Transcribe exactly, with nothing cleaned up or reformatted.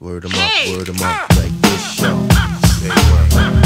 Word 'em up, word 'em up, like this show.